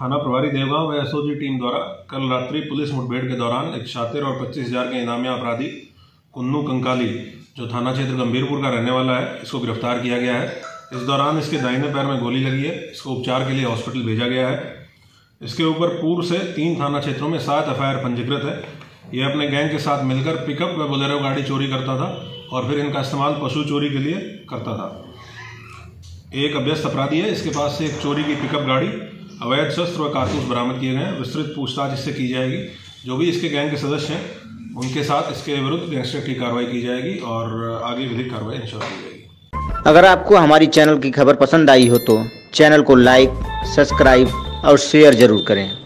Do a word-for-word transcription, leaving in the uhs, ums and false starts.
थाना प्रभारी देवगांव व एसओजी टीम द्वारा कल रात्रि पुलिस मुठभेड़ के दौरान एक शातिर और पच्चीस हजार के इनामिया अपराधी कुन्नू कंकाली, जो थाना क्षेत्र गंभीरपुर का रहने वाला है, इसको गिरफ्तार किया गया है। इस दौरान इसके दाहिने पैर में गोली लगी है। इसको उपचार के लिए हॉस्पिटल भेजा गया है। इसके ऊपर पूर्व से तीन थाना क्षेत्रों में सात एफ आई आर पंजीकृत है। यह अपने गैंग के साथ मिलकर पिकअप व बोलेरो गाड़ी चोरी करता था और फिर इनका इस्तेमाल पशु चोरी के लिए करता था। एक अभ्यस्त अपराधी है। इसके पास से एक चोरी की पिकअप गाड़ी, अवैध शस्त्र व कारतूस बरामद किए गए हैं। विस्तृत पूछताछ इससे की जाएगी। जो भी इसके गैंग के सदस्य हैं उनके साथ इसके विरुद्ध गैंगस्टर की कार्रवाई की जाएगी और आगे विधिक कार्रवाई इंश्योर की जाएगी। अगर आपको हमारी चैनल की खबर पसंद आई हो तो चैनल को लाइक, सब्सक्राइब और शेयर जरूर करें।